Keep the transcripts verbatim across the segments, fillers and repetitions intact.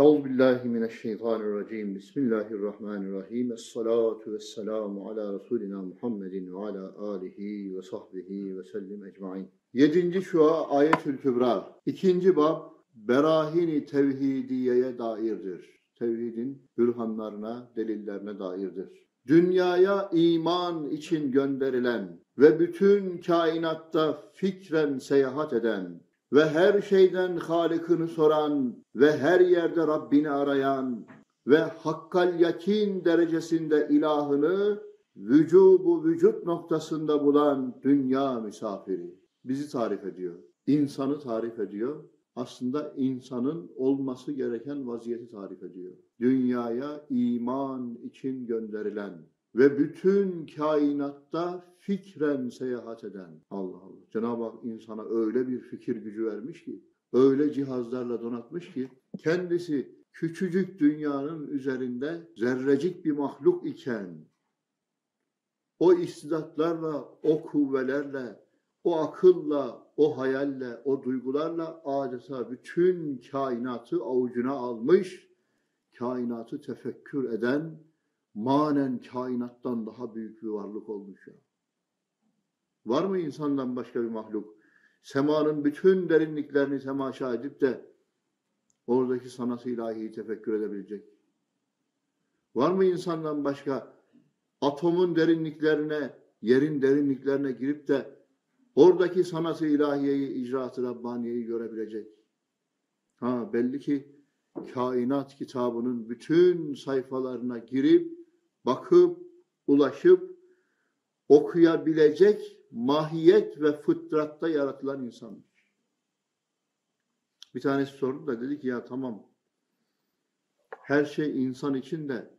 Euzubillahimineşşeytanirracim. Bismillahirrahmanirrahim. Esselatu vesselamu ala Resulina Muhammedin ve ala alihi ve sahbihi ve sellim ecmain. Yedinci şua Ayetül Kübra. İkinci bab berahini tevhidiyeye dairdir. Tevhidin bürhanlarına, delillerine dairdir. Dünyaya iman için gönderilen ve bütün kainatta fikren seyahat eden ve her şeyden Halik'ını soran ve her yerde Rabbini arayan ve hakkal yakin derecesinde ilahını vücubu vücut noktasında bulan dünya misafiri. Bizi tarif ediyor, insanı tarif ediyor. Aslında insanın olması gereken vaziyeti tarif ediyor. Dünyaya iman için gönderilen ve bütün kainatta fikren seyahat eden. Allah Allah. Cenab-ı Hak insana öyle bir fikir gücü vermiş ki, öyle cihazlarla donatmış ki, kendisi küçücük dünyanın üzerinde zerrecik bir mahluk iken, o istidatlarla, o kuvvelerle, o akılla, o hayalle, o duygularla adeta bütün kainatı avucuna almış, kainatı tefekkür eden, manen kainattan daha büyük bir varlık olmuş ya. Var mı insandan başka bir mahluk? Semanın bütün derinliklerini temaşa edip de oradaki sanat-ı ilahiyi tefekkür edebilecek. Var mı insandan başka atomun derinliklerine, yerin derinliklerine girip de oradaki sanat-ı ilahiyeyi, icraat-ı Rabbaniye'yi görebilecek? Ha, belli ki kainat kitabının bütün sayfalarına girip, bakıp, ulaşıp, okuyabilecek mahiyet ve fıtratta yaratılan insanmış. Bir tanesi sordu da dedi ki, ya tamam, her şey insan için de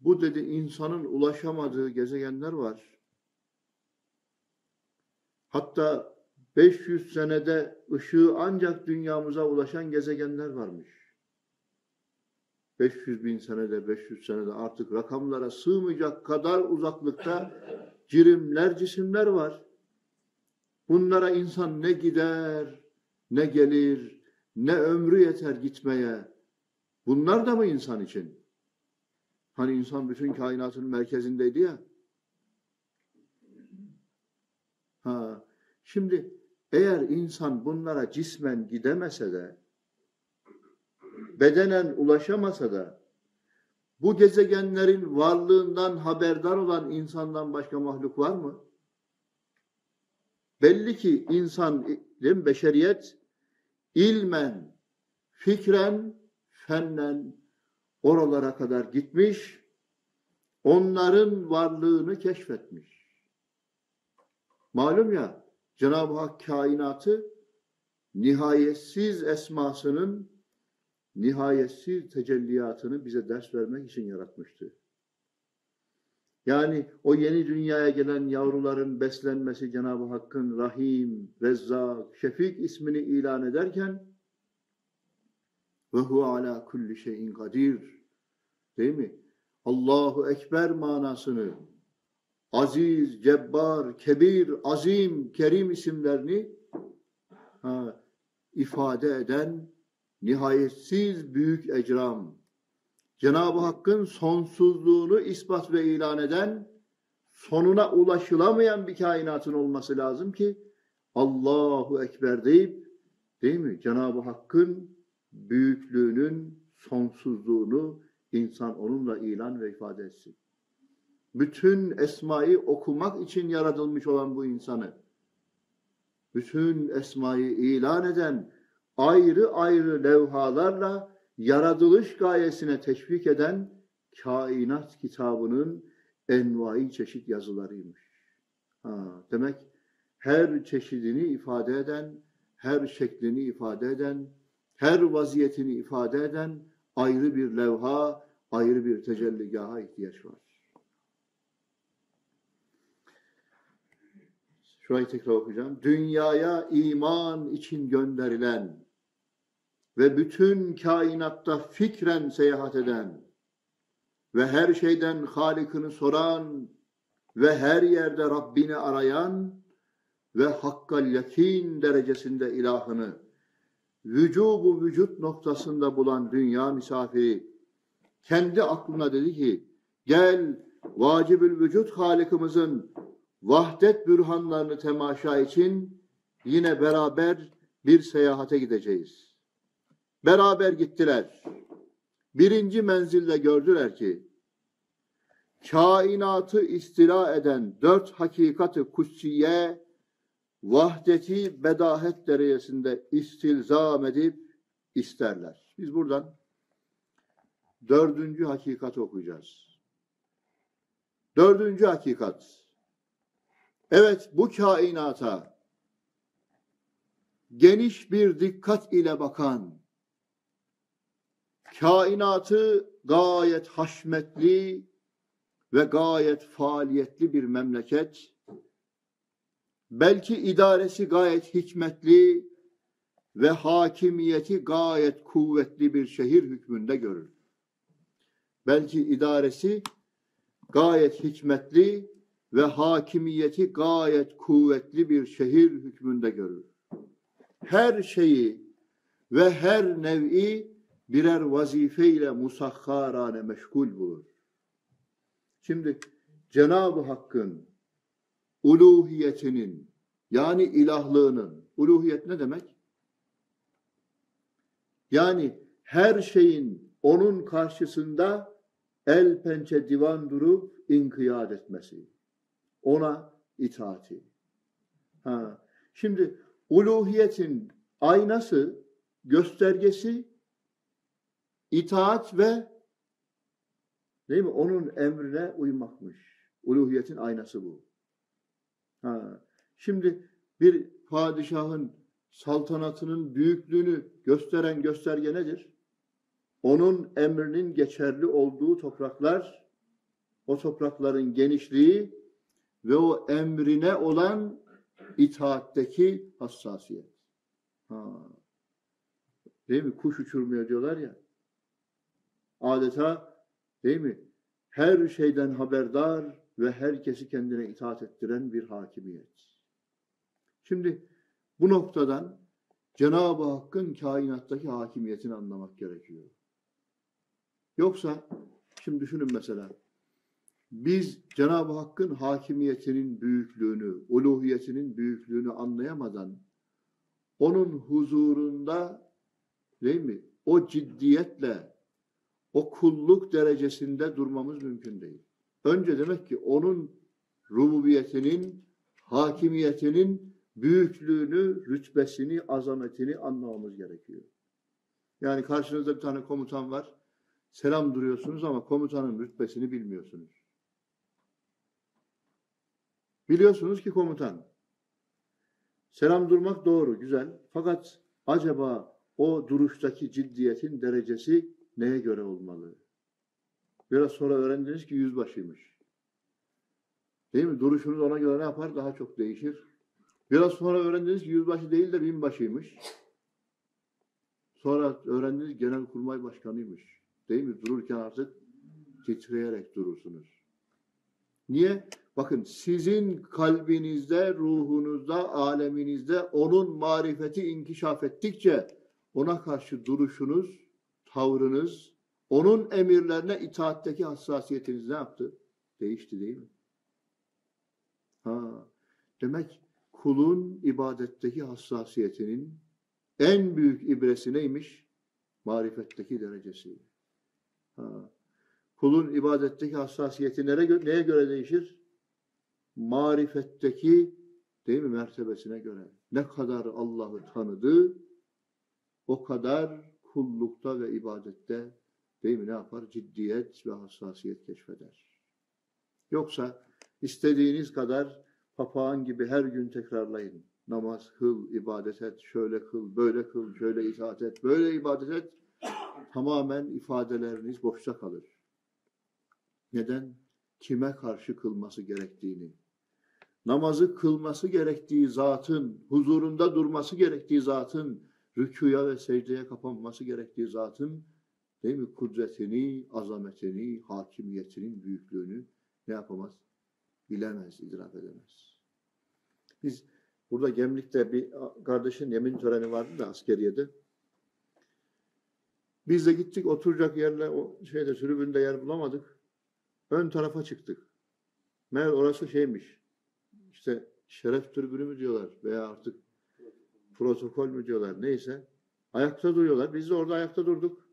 bu dedi insanın ulaşamadığı gezegenler var. Hatta beş yüz senede ışığı ancak dünyamıza ulaşan gezegenler varmış. beş yüz bin senede, beş yüz senede artık rakamlara sığmayacak kadar uzaklıkta cirimler, cisimler var. Bunlara insan ne gider, ne gelir, ne ömrü yeter gitmeye. Bunlar da mı insan için? Hani insan bütün kainatın merkezindeydi ya. Ha, şimdi eğer insan bunlara cismen gidemese de, bedenen ulaşamasa da, bu gezegenlerin varlığından haberdar olan insandan başka mahluk var mı? Belli ki insan, değil mi, beşeriyet ilmen, fikren, fennen oralara kadar gitmiş, onların varlığını keşfetmiş. Malum ya, Cenab-ı Hak kainatı nihayetsiz esmasının nihayetsiz tecelliyatını bize ders vermek için yaratmıştı. Yani o yeni dünyaya gelen yavruların beslenmesi Cenab-ı Hakk'ın Rahim, Rezzak, Şefik ismini ilan ederken ve huve ala kulli şeyin kadir, değil mi? Allahu Ekber manasını, Aziz, Cebbar, Kebir, Azim, Kerim isimlerini ha, ifade eden nihayetsiz büyük ecram, Cenab-ı Hakk'ın sonsuzluğunu ispat ve ilan eden, sonuna ulaşılamayan bir kainatın olması lazım ki Allahu Ekber deyip, değil mi, Cenab-ı Hakk'ın büyüklüğünün sonsuzluğunu insan onunla ilan ve ifade etsin. Bütün esmayı okumak için yaratılmış olan bu insanı, bütün esmayı ilan eden, ayrı ayrı levhalarla yaratılış gayesine teşvik eden kainat kitabının envai çeşit yazılarıymış. Ha, demek her çeşidini ifade eden, her şeklini ifade eden, her vaziyetini ifade eden ayrı bir levha, ayrı bir tecelligaha ihtiyaç var. Şurayı tekrar okuyacağım. Dünyaya iman için gönderilen ve bütün kainatta fikren seyahat eden ve her şeyden Halik'ını soran ve her yerde Rabbini arayan ve hakkal yakin derecesinde ilahını vücubu vücut noktasında bulan dünya misafiri kendi aklına dedi ki, gel vâcibül vücut Halikimizin vahdet bürhanlarını temaşa için yine beraber bir seyahate gideceğiz. Beraber gittiler. Birinci menzilde gördüler ki, kainatı istila eden dört hakikat-ı kutsiye vahdeti bedahet derecesinde istilzam edip isterler. Biz buradan dördüncü hakikati okuyacağız. Dördüncü hakikat. Evet, bu kainata geniş bir dikkat ile bakan, kainatı gayet haşmetli ve gayet faaliyetli bir memleket, belki idaresi gayet hikmetli ve hakimiyeti gayet kuvvetli bir şehir hükmünde görür. Belki idaresi gayet hikmetli ve hakimiyeti gayet kuvvetli bir şehir hükmünde görür. Her şeyi ve her nev'i birer vazifeyle musahharane meşgul bulur. Şimdi Cenab-ı Hakk'ın uluhiyetinin, yani ilahlığının, uluhiyet ne demek? Yani her şeyin onun karşısında el pençe divan durup inkiyat etmesi, ona itaati. Ha. Şimdi uluhiyetin aynası, göstergesi itaat ve değil mi? Onun emrine uymakmış. Uluhiyetin aynası bu. Ha. Şimdi bir padişahın saltanatının büyüklüğünü gösteren gösterge nedir? Onun emrinin geçerli olduğu topraklar, o toprakların genişliği ve o emrine olan itaatteki hassasiyet. Ha. Değil mi? Kuş uçurmuyor diyorlar ya. Adeta değil mi? Her şeyden haberdar ve herkesi kendine itaat ettiren bir hakimiyet. Şimdi bu noktadan Cenab-ı Hakk'ın kainattaki hakimiyetini anlamak gerekiyor. Yoksa şimdi düşünün mesela, biz Cenab-ı Hakk'ın hakimiyetinin büyüklüğünü, uluhiyetinin büyüklüğünü anlayamadan onun huzurunda değil mi? O ciddiyetle o kulluk derecesinde durmamız mümkün değil. Önce demek ki onun rububiyetinin, hakimiyetinin büyüklüğünü, rütbesini, azametini anlamamız gerekiyor. Yani karşınızda bir tane komutan var. Selam duruyorsunuz ama komutanın rütbesini bilmiyorsunuz. Biliyorsunuz ki komutan. Selam durmak doğru, güzel. Fakat acaba o duruştaki ciddiyetin derecesi neye göre olmalı? Biraz sonra öğrendiniz ki yüzbaşıymış. Değil mi? Duruşunuz ona göre ne yapar? Daha çok değişir. Biraz sonra öğrendiniz ki yüzbaşı değil de binbaşıymış. Sonra öğrendiniz genelkurmay başkanıymış. Değil mi? Dururken artık titreyerek durursunuz. Niye? Bakın, sizin kalbinizde, ruhunuzda, aleminizde onun marifeti inkişaf ettikçe ona karşı duruşunuz, tavrınız, onun emirlerine itaatteki hassasiyetiniz ne yaptı? Değişti değil mi? Ha. Demek kulun ibadetteki hassasiyetinin en büyük ibresi neymiş? Marifetteki derecesi. Ha. Kulun ibadetteki hassasiyeti neye göre, neye göre değişir? Marifetteki değil mi? Mertebesine göre. Ne kadar Allah'ı tanıdı, o kadar kullukta ve ibadette değil mi ne yapar? Ciddiyet ve hassasiyet keşfeder. Yoksa istediğiniz kadar papağan gibi her gün tekrarlayın. Namaz kıl, ibadet et, şöyle kıl, böyle kıl, şöyle itaat et, böyle ibadet et. Tamamen ifadeleriniz boşta kalır. Neden? Kime karşı kılması gerektiğini, namazı kılması gerektiği zatın, huzurunda durması gerektiği zatın, rükûya ve secdeye kapanması gerektiği zatın değil mi? Kudretini, azametini, hakimiyetinin büyüklüğünü ne yapamaz? Bilemez, idrak edemez. Biz burada Gemlik'te bir kardeşin yemin töreni vardı da askeriyede. Biz de gittik, oturacak yerle o şeyde tribünde yer bulamadık. Ön tarafa çıktık. Meğer orası şeymiş. İşte şeref tribünü mü diyorlar veya artık protokol mü diyorlar, neyse. Ayakta duruyorlar. Biz de orada ayakta durduk.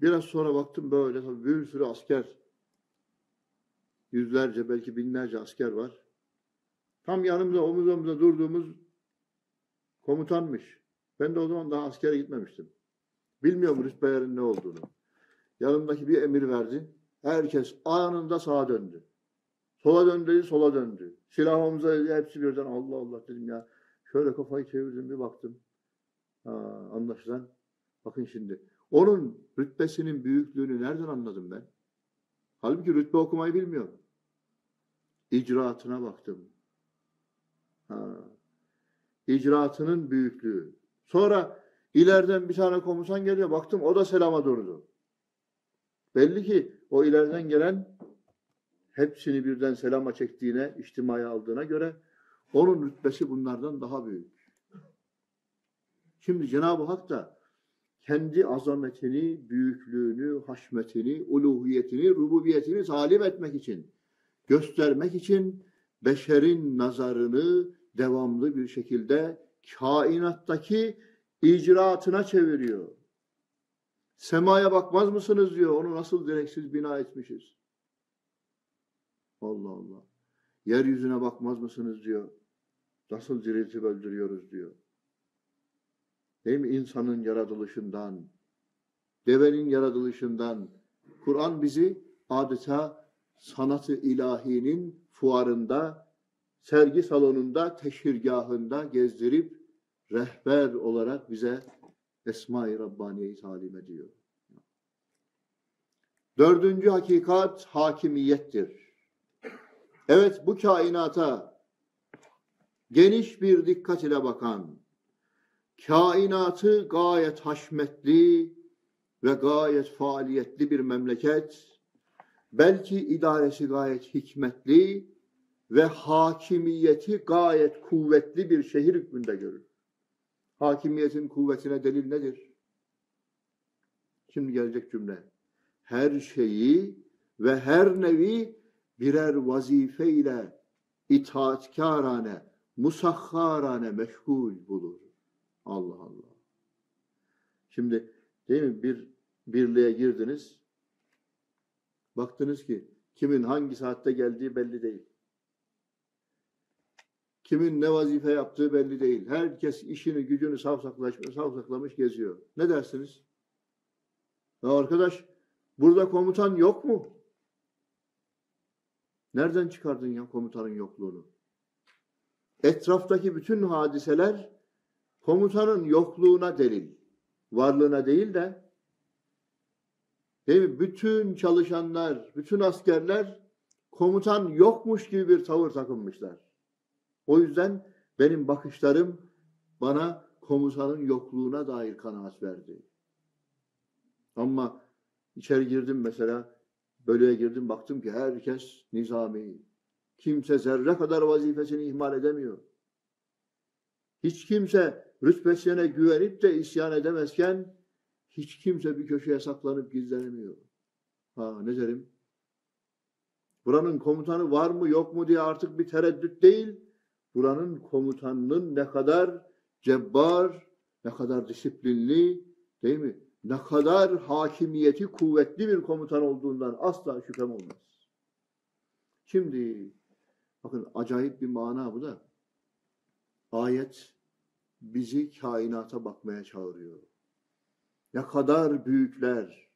Biraz sonra baktım böyle bir sürü asker, yüzlerce belki binlerce asker var. Tam yanımda omuz omuza durduğumuz komutanmış. Ben de o zaman daha askere gitmemiştim. Bilmiyorum rütbelerin ne olduğunu. Yanımdaki bir emir verdi. Herkes anında sağa döndü. Sola döndü, sola döndü. Silah omuza, hepsi birden Allah Allah dedim ya. Şöyle kafayı çevirdim, bir baktım. Ha, anlaşılan. Bakın şimdi. Onun rütbesinin büyüklüğünü nereden anladım ben? Halbuki rütbe okumayı bilmiyorum. İcraatına baktım. Ha. İcraatının büyüklüğü. Sonra ileriden bir tane komutan geliyor. Baktım o da selama durdu. Belli ki o ileriden gelen hepsini birden selama çektiğine, içtimaya aldığına göre onun rütbesi bunlardan daha büyük. Şimdi Cenab-ı Hak da kendi azametini, büyüklüğünü, haşmetini, uluhiyetini, rububiyetini talim etmek için, göstermek için beşerin nazarını devamlı bir şekilde kainattaki icraatına çeviriyor. Semaya bakmaz mısınız diyor. Onu nasıl direksiz bina etmişiz. Allah Allah. Yeryüzüne bakmaz mısınız diyor. Nasıl diriltip öldürüyoruz diyor. Değil mi? İnsanın yaratılışından, devenin yaratılışından. Kur'an bizi adeta sanat-ı ilahinin fuarında, sergi salonunda, teşhirgahında gezdirip rehber olarak bize Esma-i Rabbaniye'yi talim ediyor. Dördüncü hakikat hakimiyettir. Evet, bu kainata geniş bir dikkat ile bakan, kainatı gayet haşmetli ve gayet faaliyetli bir memleket, belki idaresi gayet hikmetli ve hakimiyeti gayet kuvvetli bir şehir hükmünde görür. Hakimiyetin kuvvetine delil nedir? Şimdi gelecek cümle. Her şeyi ve her nevi birer vazife ile itaatkârane, musahharane meşgul bulur. Allah Allah. Şimdi değil mi, bir birliğe girdiniz. Baktınız ki kimin hangi saatte geldiği belli değil. Kimin ne vazife yaptığı belli değil. Herkes işini, gücünü savsaklamış geziyor. Ne dersiniz? Ya arkadaş, burada komutan yok mu? Nereden çıkardın ya komutanın yokluğunu? Etraftaki bütün hadiseler komutanın yokluğuna delil. Varlığına değil de, değil mi? Bütün çalışanlar, bütün askerler komutan yokmuş gibi bir tavır takınmışlar. O yüzden benim bakışlarım bana komutanın yokluğuna dair kanaat verdi. Ama içeri girdim mesela, bölüğe girdim, baktım ki herkes nizami. Kimse zerre kadar vazifesini ihmal edemiyor. Hiç kimse rütbesine güvenip de isyan edemezken hiç kimse bir köşeye saklanıp gizlenemiyor. Ha ne derim? Buranın komutanı var mı yok mu diye artık bir tereddüt değil, buranın komutanının ne kadar cebbar, ne kadar disiplinli, değil mi? Ne kadar hakimiyeti kuvvetli bir komutan olduğundan asla şüphem olmaz. Şimdi bakın acayip bir mana bu da. Ayet bizi kainata bakmaya çağırıyor. Ne kadar büyükler,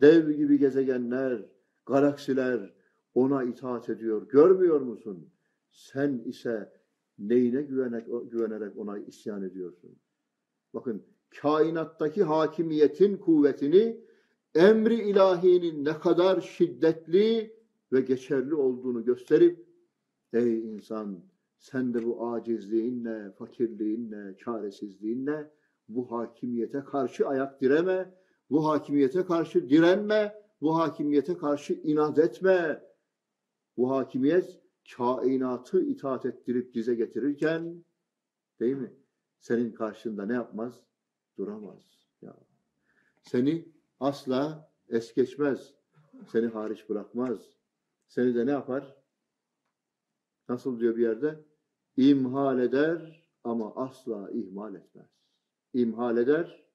dev gibi gezegenler, galaksiler ona itaat ediyor. Görmüyor musun? Sen ise neyine güvenerek, güvenerek ona isyan ediyorsun? Bakın, kainattaki hakimiyetin kuvvetini, emri ilahinin ne kadar şiddetli ve geçerli olduğunu gösterip, ey insan, sen de bu acizliğinle, fakirliğinle, çaresizliğinle bu hakimiyete karşı ayak direme, bu hakimiyete karşı direnme, bu hakimiyete karşı inat etme. Bu hakimiyet kainatı itaat ettirip dize getirirken, değil mi, senin karşında ne yapmaz? Duramaz. Ya. Seni asla es geçmez. Seni hariç bırakmaz. Seni de ne yapar? Nasıl diyor bir yerde? İmhal eder ama asla ihmal etmez. İmhal eder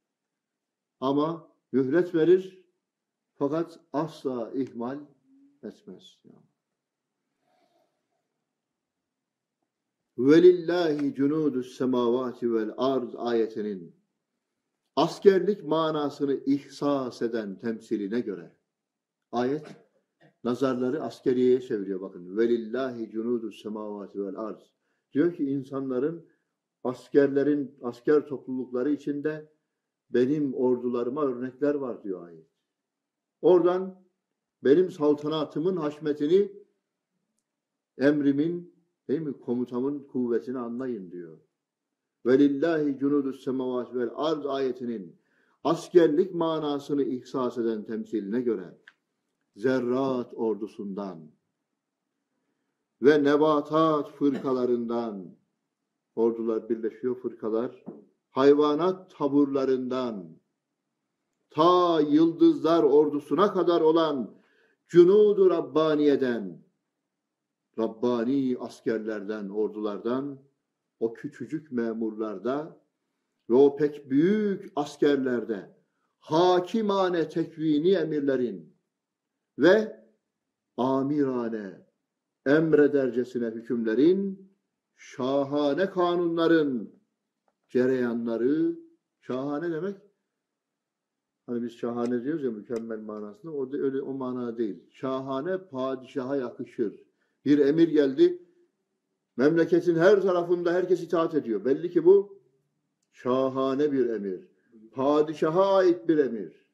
ama mühlet verir fakat asla ihmal etmez. Velillahi cunudus semavati vel ard ayetinin askerlik manasını ihsas eden temsiline göre ayet nazarları askeriyeye çeviriyor bakın. Velillahi cunudus semavati vel ard. Diyor ki insanların, askerlerin, asker toplulukları içinde benim ordularıma örnekler var diyor ayet. Oradan benim saltanatımın haşmetini, emrimin, değil mi, komutamın kuvvetini anlayın diyor. Velillahi cunudus semavati vel ard ayetinin askerlik manasını ihsas eden temsiline göre zerrat ordusundan ve nebatat fırkalarından, ordular birleşiyor, fırkalar, hayvanat taburlarından ta yıldızlar ordusuna kadar olan cunudu Rabbaniye'den, Rabbani askerlerden, ordulardan, o küçücük memurlarda ve o pek büyük askerlerde hakimane tekvini emirlerin ve amirane emredercesine hükümlerin, şahane kanunların cereyanları, şahane demek, hani biz şahane diyoruz ya mükemmel manasında, o da öyle, o mana değil. Şahane padişaha yakışır. Bir emir geldi, memleketin her tarafında herkes itaat ediyor. Belli ki bu şahane bir emir. Padişaha ait bir emir.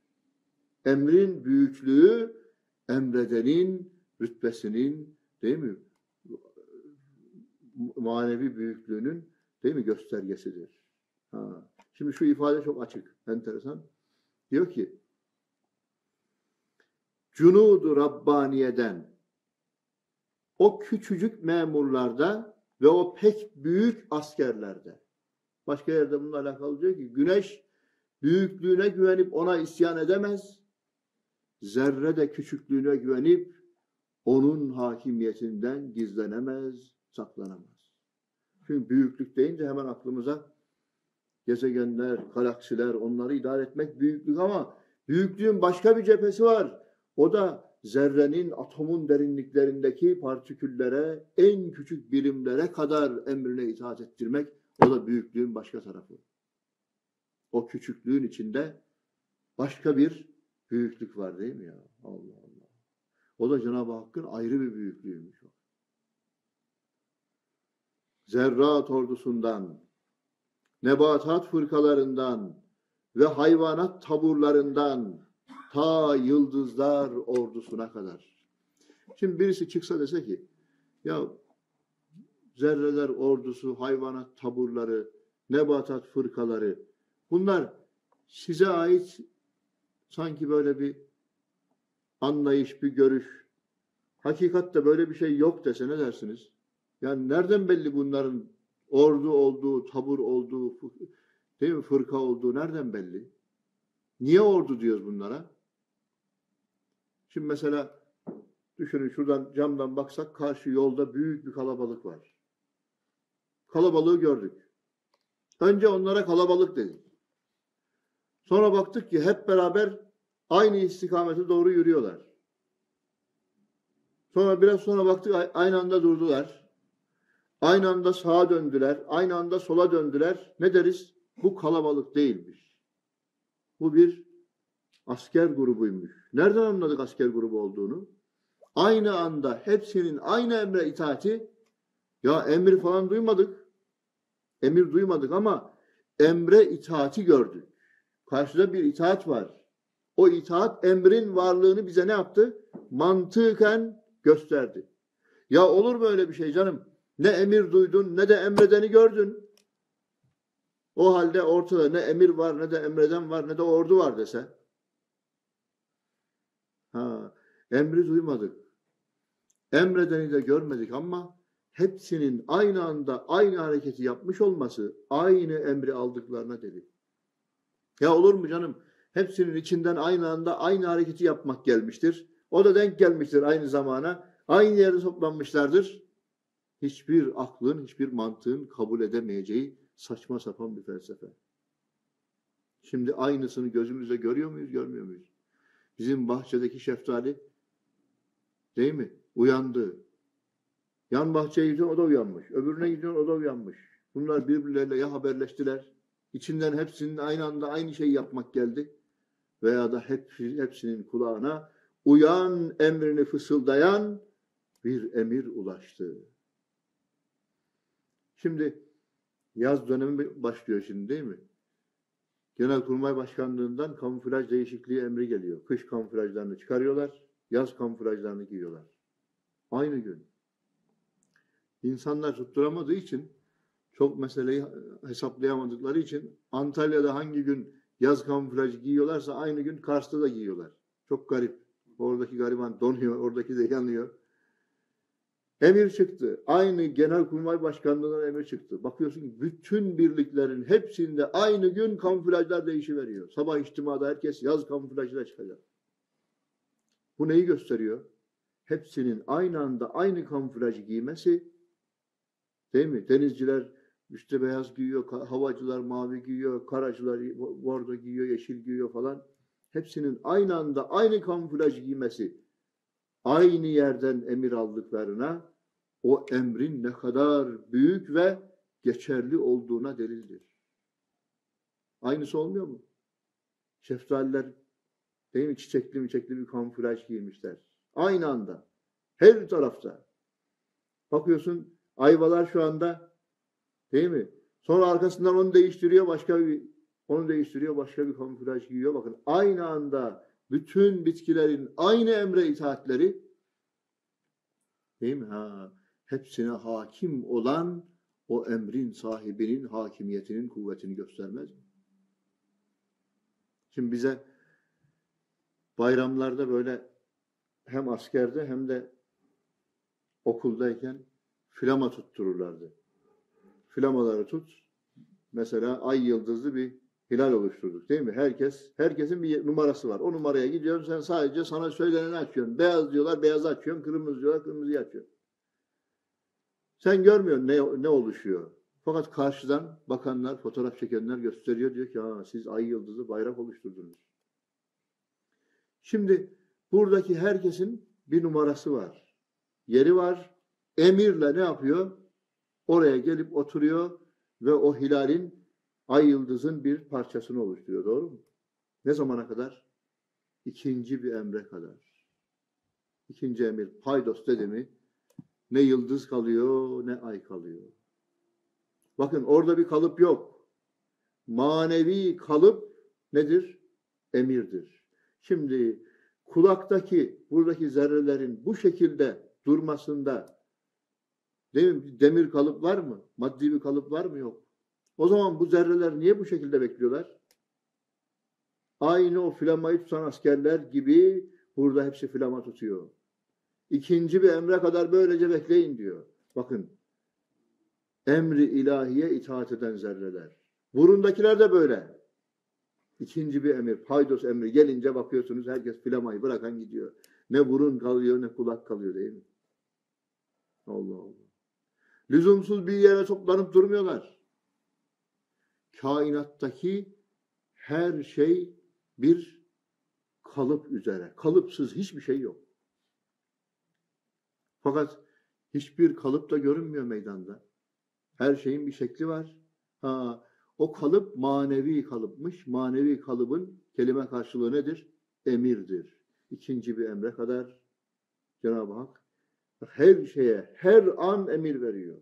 Emrin büyüklüğü, emredenin rütbesinin, değil mi, manevi büyüklüğünün, değil mi, göstergesidir. Ha. Şimdi şu ifade çok açık, enteresan. Diyor ki, Cunudu Rabbaniye'den, o küçücük memurlarda ve o pek büyük askerlerde. Başka yerde bununla alakalı diyor ki, güneş büyüklüğüne güvenip ona isyan edemez, zerre de küçüklüğüne güvenip onun hakimiyetinden gizlenemez, saklanamaz. Çünkü büyüklük deyince hemen aklımıza gezegenler, galaksiler, onları idare etmek büyüklük, ama büyüklüğün başka bir cephesi var. O da zerrenin, atomun derinliklerindeki partiküllere, en küçük birimlere kadar emrine itaat ettirmek. O da büyüklüğün başka tarafı. O küçüklüğün içinde başka bir büyüklük var, değil mi ya? Allah Allah. O da Cenab-ı Hakk'ın ayrı bir büyüklüğüymüş o. Zerrat ordusundan, nebatat fırkalarından ve hayvanat taburlarından ta yıldızlar ordusuna kadar. Şimdi birisi çıksa dese ki, ya zerreler ordusu, hayvanat taburları, nebatat fırkaları, bunlar size ait sanki böyle bir anlayış, bir görüş. Hakikatte böyle bir şey yok dese ne dersiniz? Yani nereden belli bunların ordu olduğu, tabur olduğu, değil mi, fırka olduğu nereden belli? Niye ordu diyoruz bunlara? Şimdi mesela düşünün, şuradan camdan baksak karşı yolda büyük bir kalabalık var. Kalabalığı gördük. Önce onlara kalabalık dedik. Sonra baktık ki hep beraber aynı istikamete doğru yürüyorlar. Sonra biraz sonra baktık aynı anda durdular. Aynı anda sağa döndüler. Aynı anda sola döndüler. Ne deriz? Bu kalabalık değilmiş. Bu bir asker grubuymuş. Nereden anladık asker grubu olduğunu? Aynı anda hepsinin aynı emre itaati. Ya emir falan duymadık. Emir duymadık ama emre itaati gördük. Karşıda bir itaat var. O itaat emrin varlığını bize ne yaptı? Mantıken gösterdi. Ya olur mu öyle bir şey canım? Ne emir duydun ne de emredeni gördün. O halde ortada ne emir var ne de emreden var ne de ordu var dese. Ha, emri duymadık. Emredeni de görmedik ama hepsinin aynı anda aynı hareketi yapmış olması aynı emri aldıklarına delil. Ya olur mu canım? hepsinin içinden aynı anda aynı hareketi yapmak gelmiştir. O da denk gelmiştir aynı zamana. Aynı yerde toplanmışlardır. Hiçbir aklın, hiçbir mantığın kabul edemeyeceği saçma sapan bir felsefe. Şimdi aynısını gözümüzle görüyor muyuz, görmüyor muyuz? Bizim bahçedeki şeftali değil mi? Uyandı. Yan bahçeye gidiyor, o da uyanmış. Öbürüne gidiyor, o da uyanmış. Bunlar birbirleriyle ya haberleştiler, içinden hepsinin aynı anda aynı şeyi yapmak geldi. Veya da hepsi, hepsinin kulağına uyan emrini fısıldayan bir emir ulaştı. Şimdi yaz dönemi başlıyor şimdi değil mi? Genelkurmay Başkanlığından kamuflaj değişikliği emri geliyor. Kış kamuflajlarını çıkarıyorlar, yaz kamuflajlarını giyiyorlar. Aynı gün. İnsanlar tutturamadığı için, çok meseleyi hesaplayamadıkları için Antalya'da hangi gün yaz kamuflajı giyiyorlarsa aynı gün Kars'ta da giyiyorlar. Çok garip. Oradaki gariban donuyor, oradaki de yanıyor. Emir çıktı. Aynı Genelkurmay Başkanlığı'ndan emir çıktı. Bakıyorsun ki bütün birliklerin hepsinde aynı gün kamuflajlar değişiveriyor. Sabah içtimada herkes yaz kamuflajıyla çıkacak. Bu neyi gösteriyor? Hepsinin aynı anda aynı kamuflajı giymesi, değil mi? Denizciler işte beyaz giyiyor, havacılar mavi giyiyor, karacılar bordo giyiyor, yeşil giyiyor falan. Hepsinin aynı anda aynı kamuflaj giymesi, aynı yerden emir aldıklarına o emrin ne kadar büyük ve geçerli olduğuna delildir. Aynısı olmuyor mu? Şeftaliler değil mi çiçekli mi çiçekli bir kamuflaj giymişler. Aynı anda. Her tarafta. Bakıyorsun ayvalar şu anda değil mi? Sonra arkasından onu değiştiriyor başka bir onu değiştiriyor başka bir kamuflaj giyiyor. Bakın aynı anda bütün bitkilerin aynı emre itaatleri değil mi? Ha, hepsine hakim olan o emrin sahibinin hakimiyetinin kuvvetini göstermez mi? Şimdi bize bayramlarda böyle hem askerde hem de okuldayken flama tuttururlardı. Flamaları tut. Mesela ay yıldızlı bir hilal oluşturduk değil mi? Herkes, herkesin bir numarası var. O numaraya gidiyorsun, sen sadece sana söyleneni açıyorsun. Beyaz diyorlar, beyaz açıyorsun. Kırmızı diyorlar, kırmızıyı açıyorsun. Sen görmüyorsun ne, ne oluşuyor. Fakat karşıdan bakanlar, fotoğraf çekenler gösteriyor. Diyor ki, ha, siz ay yıldızı bayrak oluşturdunuz. Şimdi buradaki herkesin bir numarası var. Yeri var. Emirle ne yapıyor? Oraya gelip oturuyor ve o hilalin, ay yıldızın bir parçasını oluşturuyor. Doğru mu? Ne zamana kadar? İkinci bir emre kadar. İkinci emir paydos dedi mi ne yıldız kalıyor ne ay kalıyor. Bakın orada bir kalıp yok. Manevi kalıp nedir? Emirdir. Şimdi kulaktaki buradaki zerrelerin bu şekilde durmasında değil mi? Demir kalıp var mı? Maddi bir kalıp var mı? Yok. O zaman bu zerreler niye bu şekilde bekliyorlar? Aynı o flamayı tutan askerler gibi burada hepsi flama tutuyor. İkinci bir emre kadar böylece bekleyin diyor. Bakın, emri ilahiye itaat eden zerreler. Burundakiler de böyle. İkinci bir emir, paydos emri gelince bakıyorsunuz herkes flamayı bırakan gidiyor. Ne burun kalıyor ne kulak kalıyor değil mi? Allah Allah. Lüzumsuz bir yere toplanıp durmuyorlar. Kainattaki her şey bir kalıp üzere. Kalıpsız hiçbir şey yok. Fakat hiçbir kalıp da görünmüyor meydanda. Her şeyin bir şekli var. Ha, o kalıp manevi kalıpmış. Manevi kalıbın kelime karşılığı nedir? Emirdir. İkinci bir emre kadar Cenab-ı Hak her şeye, her an emir veriyor.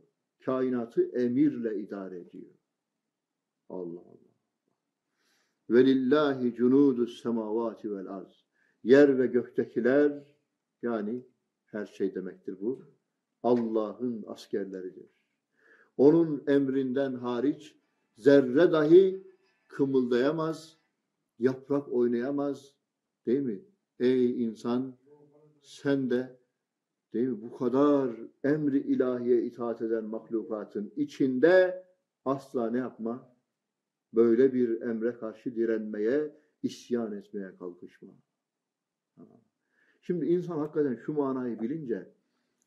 Kainatı emirle idare ediyor. Allah Allah. Velillahi cunudus semavati vel arz. Yer ve göktekiler yani her şey demektir bu. Allah'ın askerleridir. Onun emrinden hariç zerre dahi kımıldayamaz, yaprak oynayamaz. Değil mi? Ey insan sen de değil mi? Bu kadar emri ilahiye itaat eden mahlukatın içinde asla ne yapma? Böyle bir emre karşı direnmeye, isyan etmeye kalkışma. Ha. Şimdi insan hakikaten şu manayı bilince,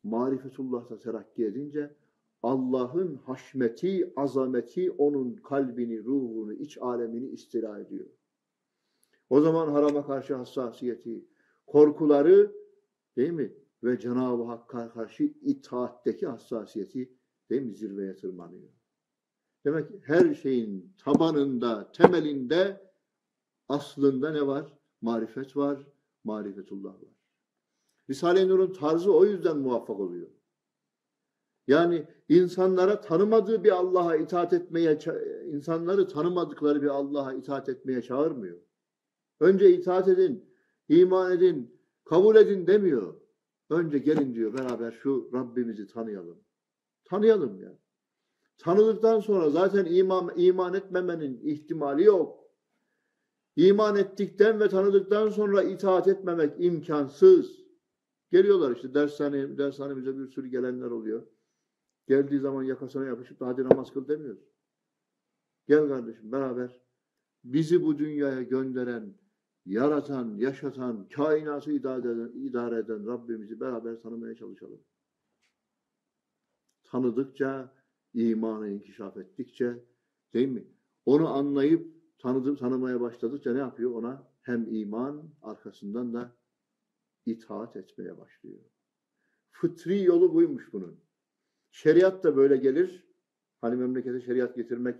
marifetullah'ta terakki edince, Allah'ın haşmeti, azameti onun kalbini, ruhunu, iç alemini istila ediyor. O zaman harama karşı hassasiyeti, korkuları, değil mi? Ve Cenab-ı Hakk'a karşı itaatteki hassasiyeti, değil mi? Zirveye tırmanıyor. Demek ki her şeyin tabanında, temelinde aslında ne var? Marifet var, marifetullah var. Risale-i Nur'un tarzı o yüzden muvaffak oluyor. Yani insanlara tanımadığı bir Allah'a itaat etmeye, insanları tanımadıkları bir Allah'a itaat etmeye çağırmıyor. Önce itaat edin, iman edin, kabul edin demiyor. Önce gelin diyor, beraber şu Rabbimizi tanıyalım. Tanıyalım yani. Tanıdıktan sonra zaten iman, iman etmemenin ihtimali yok. İman ettikten ve tanıdıktan sonra itaat etmemek imkansız. Geliyorlar işte dershane, dershanemize bir sürü gelenler oluyor. Geldiği zaman yakasına yapışıp da hadi namaz kıl demiyoruz. Gel kardeşim beraber bizi bu dünyaya gönderen, yaratan, yaşatan, kainatı idare eden, idare eden Rabbimizi beraber tanımaya çalışalım. Tanıdıkça, imanı inkişaf ettikçe, değil mi? Onu anlayıp tanıdım, tanımaya başladıkça ne yapıyor? Ona hem iman, arkasından da itaat etmeye başlıyor. Fıtri yolu buymuş bunun. Şeriat da böyle gelir. Hani memlekete şeriat getirmek,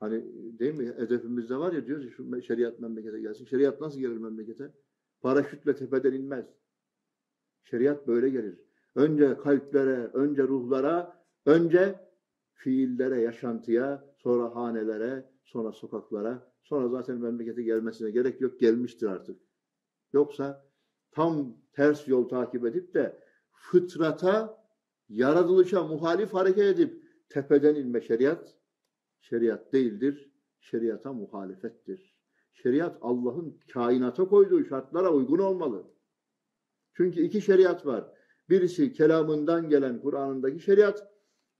hani değil mi? Hedefimizde var ya, diyoruz ya, şu şeriat memlekete gelsin. Şeriat nasıl gelir memlekete? Paraşütle tepeden inmez. Şeriat böyle gelir. Önce kalplere, önce ruhlara, önce fiillere, yaşantıya, sonra hanelere, sonra sokaklara, sonra zaten memlekete gelmesine gerek yok, gelmiştir artık. Yoksa tam ters yol takip edip de fıtrata, yaratılışa muhalif hareket edip tepeden inme şeriat, şeriat değildir, şeriata muhalefettir. Şeriat Allah'ın kainata koyduğu şartlara uygun olmalı. Çünkü iki şeriat var. Birisi kelamından gelen Kur'an'ındaki şeriat,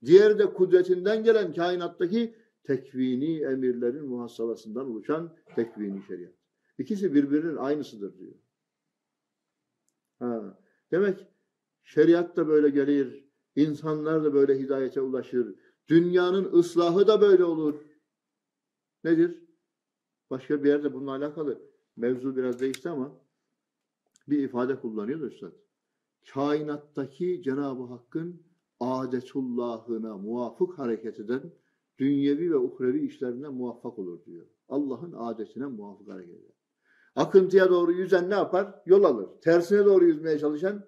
diğeri de kudretinden gelen kainattaki tekvini emirlerin muhassalasından oluşan tekvini şeriat. İkisi birbirinin aynısıdır diyor. Ha. Demek şeriat da böyle gelir, insanlar da böyle hidayete ulaşır, dünyanın ıslahı da böyle olur. Nedir? Başka bir yerde bununla alakalı mevzu biraz değişti ama bir ifade kullanıyordu üstad. Kainattaki Cenab-ı Hakk'ın adetullahına muvafık hareket eden dünyevi ve uhrevi işlerine muvaffak olur diyor. Allah'ın adetine muvafık hareket eder. Akıntıya doğru yüzen ne yapar? Yol alır. Tersine doğru yüzmeye çalışan,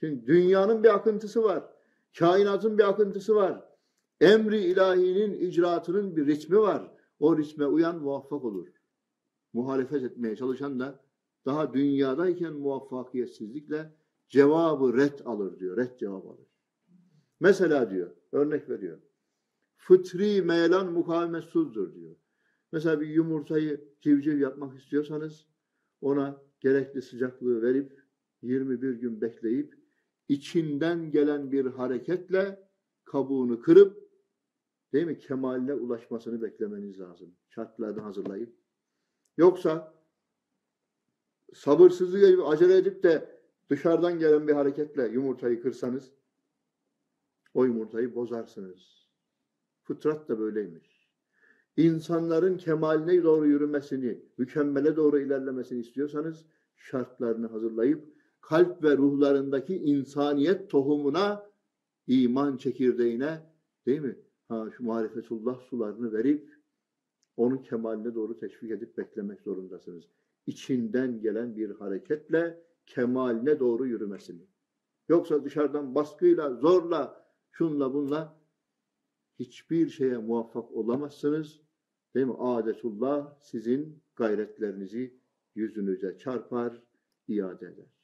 şimdi dünyanın bir akıntısı var. Kainatın bir akıntısı var. Emri ilahinin icraatının bir ritmi var. O ritme uyan muvaffak olur. Muhalefet etmeye çalışan da daha dünyadayken muvaffakiyetsizlikle cevabı ret alır diyor. Ret cevabı alır. Mesela diyor, örnek veriyor. Fıtri meylan mukavimetsuzdur diyor. Mesela bir yumurtayı civciv yapmak istiyorsanız ona gerekli sıcaklığı verip yirmi bir gün bekleyip içinden gelen bir hareketle kabuğunu kırıp, değil mi, kemaline ulaşmasını beklemeniz lazım. Şartlarını hazırlayıp. Yoksa sabırsızlık edip, acele edip de dışarıdan gelen bir hareketle yumurtayı kırsanız o yumurtayı bozarsınız. Fıtrat da böyleymiş. İnsanların kemaline doğru yürümesini, mükemmele doğru ilerlemesini istiyorsanız şartlarını hazırlayıp kalp ve ruhlarındaki insaniyet tohumuna, iman çekirdeğine, değil mi? Ha, şu marifetullah sularını verip onu kemaline doğru teşvik edip beklemek zorundasınız. İçinden gelen bir hareketle kemaline doğru yürümesini. Yoksa dışarıdan baskıyla, zorla, şunla bunla hiçbir şeye muvaffak olamazsınız. Değil mi? Adetullah sizin gayretlerinizi yüzünüze çarpar, iade eder.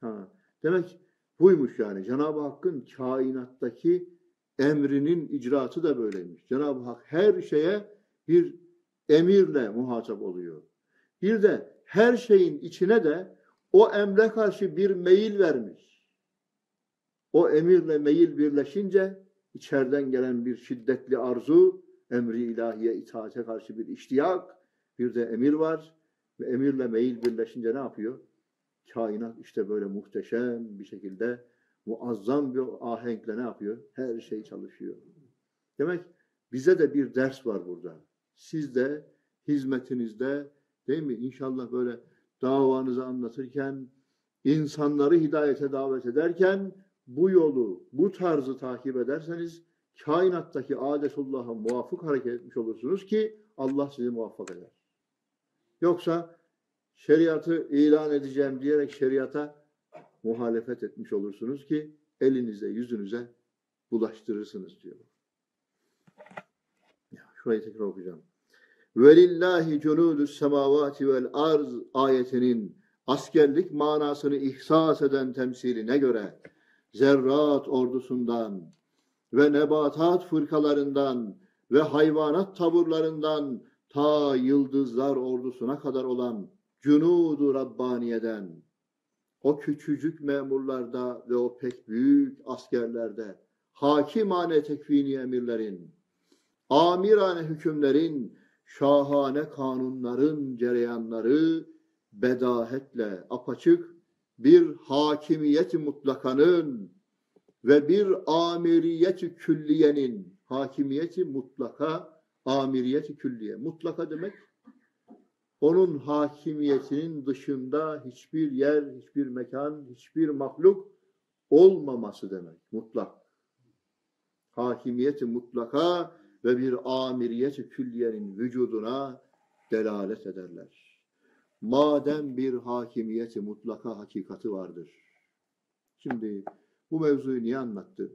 Ha, demek buymuş yani. Cenab-ı Hakk'ın kainattaki emrinin icraatı da böyleymiş. Cenab-ı Hak her şeye bir emirle muhatap oluyor. Bir de her şeyin içine de o emre karşı bir meyil vermiş. O emirle meyil birleşince içeriden gelen bir şiddetli arzu, emri ilahiye itaate karşı bir iştiyak bir de emir var ve emirle meyil birleşince ne yapıyor? Kainat işte böyle muhteşem bir şekilde, muazzam bir ahenkle ne yapıyor? Her şey çalışıyor. Demek bize de bir ders var burada. Siz de hizmetinizde, değil mi? İnşallah böyle davanızı anlatırken, insanları hidayete davet ederken bu yolu, bu tarzı takip ederseniz kainattaki adetullah'a muvafık hareket etmiş olursunuz ki Allah sizi muvaffak eder. Yoksa şeriatı ilan edeceğim diyerek şeriata muhalefet etmiş olursunuz ki elinize yüzünüze bulaştırırsınız diyor. Şurayı tekrar okuyacağım. Velillahi cunudus semavati vel arz ayetinin askerlik manasını ihsas eden temsiline göre zerrat ordusundan ve nebatat fırkalarından ve hayvanat taburlarından ta yıldızlar ordusuna kadar olan cunudu Rabbaniye'den, o küçücük memurlarda ve o pek büyük askerlerde hakimane tekvini emirlerin, amirane hükümlerin, şahane kanunların cereyanları bedahetle apaçık bir hakimiyet-i mutlakanın ve bir amiriyet-i külliyenin, hakimiyeti mutlaka, amiriyet-i külliye. Mutlaka demek, onun hakimiyetinin dışında hiçbir yer, hiçbir mekan, hiçbir mahluk olmaması demek. Mutlak. Hakimiyeti mutlaka ve bir amiriyet-i külliyenin vücuduna delalet ederler. Madem bir hakimiyeti mutlaka hakikati vardır. Şimdi bu mevzuyu niye anlattı?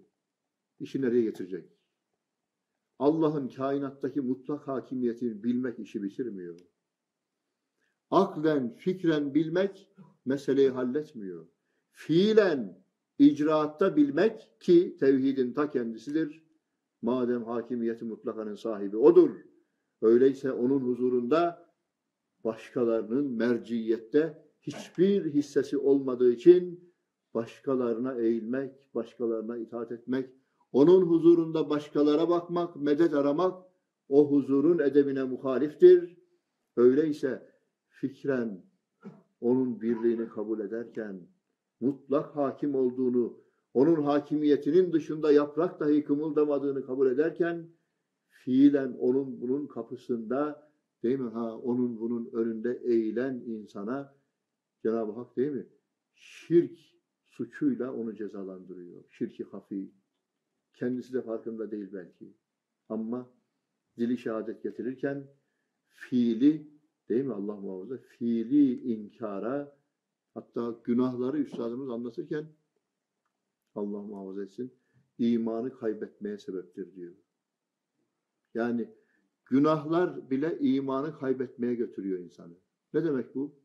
İşi nereye getirecek? Allah'ın kainattaki mutlak hakimiyetini bilmek işi bitirmiyor. Aklen, fikren bilmek meseleyi halletmiyor. Fiilen, icraatta bilmek ki tevhidin ta kendisidir. Madem hakimiyeti mutlakanın sahibi odur, öyleyse onun huzurunda başkalarının merciyette hiçbir hissesi olmadığı için başkalarına eğilmek, başkalarına itaat etmek, onun huzurunda başkalara bakmak, medet aramak o huzurun edebine muhaliftir. Öyleyse fikren onun birliğini kabul ederken, mutlak hakim olduğunu, onun hakimiyetinin dışında yaprak dahi kımıldamadığını kabul ederken, fiilen onun bunun kapısında, değil mi ha, onun bunun önünde eğilen insana Cenab-ı Hak, değil mi, şirk suçuyla onu cezalandırıyor. Şirki hafi. Kendisi de farkında değil belki. Ama dili şehadet getirirken fiili, değil mi, Allah muhafaza, fiili inkara, hatta günahları üstadımız anlatırken Allah muhafaza etsin, imanı kaybetmeye sebeptir diyor. Yani günahlar bile imanı kaybetmeye götürüyor insanı. Ne demek bu?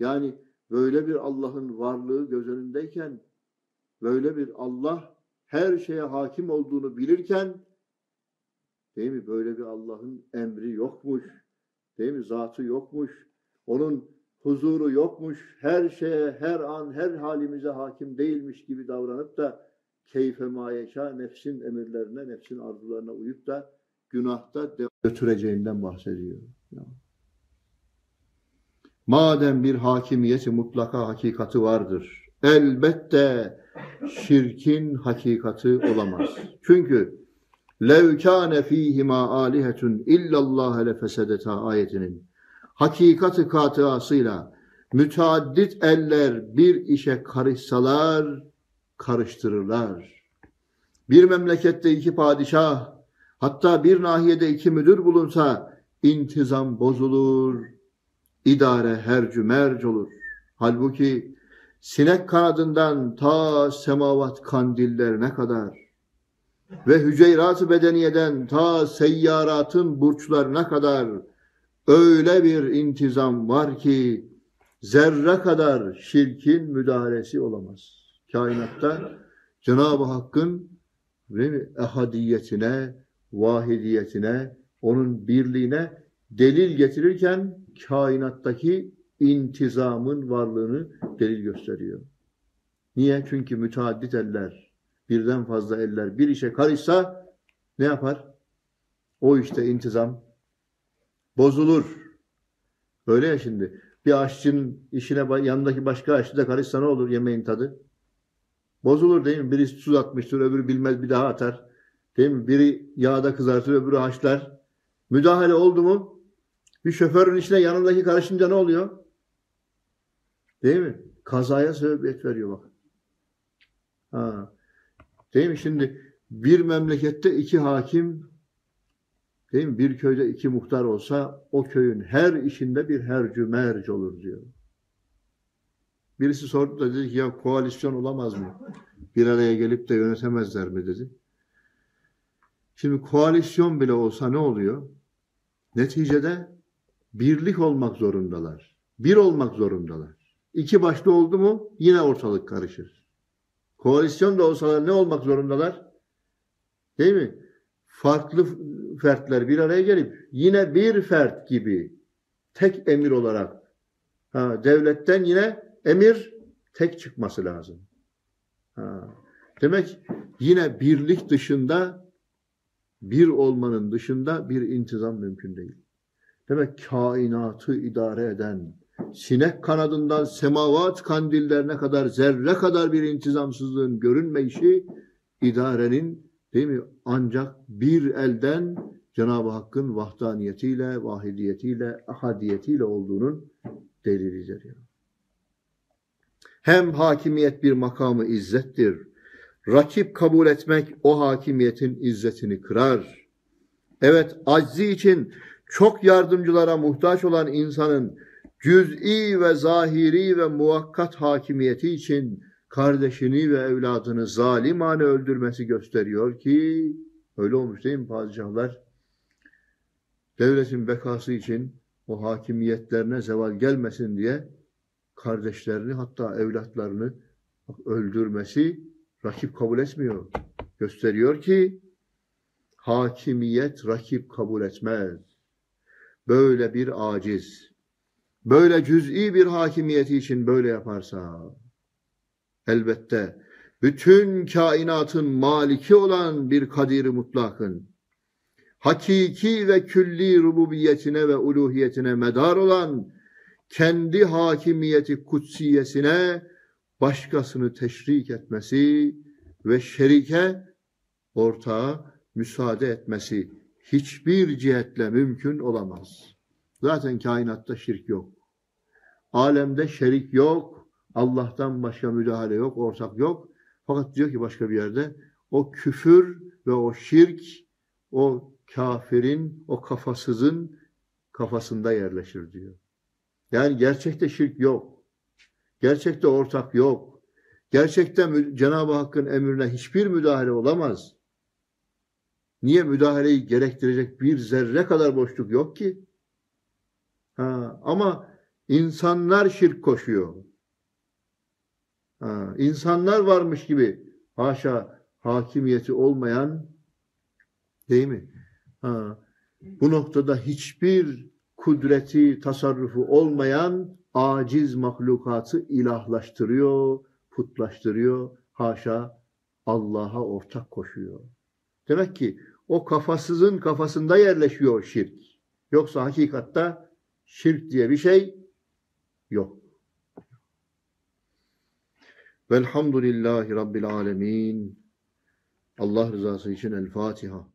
Yani böyle bir Allah'ın varlığı göz önündeyken, böyle bir Allah her şeye hakim olduğunu bilirken, değil mi, böyle bir Allah'ın emri yokmuş, değil mi, zatı yokmuş, onun huzuru yokmuş, her şeye, her an, her halimize hakim değilmiş gibi davranıp da keyfe mayeşa, nefsin emirlerine, nefsin arzularına uyup da günahta götüreceğinden bahsediyor. Ya. Madem bir hakimiyeti mutlaka hakikati vardır, elbette şirkin hakikati olamaz. Çünkü لَوْ كَانَ ف۪يهِمَا آلِهَةٌ اِلَّا اللّٰهَ لَفَسَدَتَا ayetinin hakikati katıasıyla müteaddit eller bir işe karışsalar, karıştırırlar. Bir memlekette iki padişah, hatta bir nahiyede iki müdür bulunsa intizam bozulur, idare hercü merci olur. Halbuki sinek kanadından ta semavat kandillerine kadar ve hüceyrat-ı bedeniyeden ta seyyaratın burçlarına kadar öyle bir intizam var ki zerre kadar şirkin müdahalesi olamaz. Kainatta Cenab-ı Hakk'ın ehadiyetine, vahidiyetine, onun birliğine delil getirirken kainattaki intizamın varlığını delil gösteriyor. Niye? Çünkü müteaddit eller, birden fazla eller bir işe karışsa ne yapar? O işte intizam bozulur. Öyle ya şimdi. Bir aşçının işine yanındaki başka aşçı da karışsa ne olur yemeğin tadı? Bozulur değil mi? Birisi tuz atmıştır, öbürü bilmez bir daha atar. Değil mi? Biri yağda kızartır, öbürü haşlar. Müdahale oldu mu? Bir şoförün içine yanındaki karışınca ne oluyor? Değil mi? Kazaya sebebiyet veriyor bak. Ha. Değil mi? Şimdi bir memlekette iki hakim, değil mi? Bir köyde iki muhtar olsa o köyün her işinde bir hercü merci olur diyor. Birisi sordu da dedi ki ya koalisyon olamaz mı? Bir araya gelip de yönetemezler mi dedi. Şimdi koalisyon bile olsa ne oluyor? Neticede birlik olmak zorundalar. Bir olmak zorundalar. İki başlı oldu mu yine ortalık karışır. Koalisyon da olsalar ne olmak zorundalar? Değil mi? Farklı fertler bir araya gelip yine bir fert gibi tek emir olarak ha, devletten yine emir tek çıkması lazım. Ha. Demek yine birlik dışında, bir olmanın dışında bir intizam mümkün değil. Demek kainatı idare eden, sinek kanadından semavat kandillerine kadar, zerre kadar bir intizamsızlığın görünmeyişi, idarenin değil mi? Ancak bir elden Cenab-ı Hakk'ın vahdaniyetiyle, vahidiyetiyle, ahadiyetiyle olduğunun delilidir. Hem hakimiyet bir makamı izzettir. Rakip kabul etmek o hakimiyetin izzetini kırar. Evet, aczi için çok yardımcılara muhtaç olan insanın cüz'i ve zahiri ve muvakkat hakimiyeti için kardeşini ve evladını zalimane öldürmesi gösteriyor ki, öyle olmuş değil mi padişahlar? Devletin bekası için o hakimiyetlerine zeval gelmesin diye kardeşlerini, hatta evlatlarını öldürmesi rakip kabul etmiyor. Gösteriyor ki hakimiyet rakip kabul etmez. Böyle bir aciz, böyle cüz'i bir hakimiyeti için böyle yaparsa elbette bütün kainatın maliki olan bir kadir-i mutlakın hakiki ve külli rububiyetine ve uluhiyetine medar olan kendi hakimiyeti kutsiyesine başkasını teşrik etmesi ve şerike, ortağa müsaade etmesi hiçbir cihetle mümkün olamaz. Zaten kainatta şirk yok. Alemde şerik yok. Allah'tan başka müdahale yok, ortak yok. Fakat diyor ki başka bir yerde o küfür ve o şirk o kafirin, o kafasızın kafasında yerleşir diyor. Yani gerçekte şirk yok. Gerçekte ortak yok. Gerçekte Cenab-ı Hakk'ın emrine hiçbir müdahale olamaz. Niye? Müdahaleyi gerektirecek bir zerre kadar boşluk yok ki. Ha, ama insanlar şirk koşuyor. Ha, insanlar varmış gibi haşa hakimiyeti olmayan, değil mi? Ha, bu noktada hiçbir kudreti, tasarrufu olmayan aciz mahlukatı ilahlaştırıyor, putlaştırıyor, haşa Allah'a ortak koşuyor. Demek ki o kafasızın kafasında yerleşiyor şirk. Yoksa hakikatta şirk diye bir şey yok. Velhamdülillahi Rabbil alemin. Allah rızası için El Fatiha.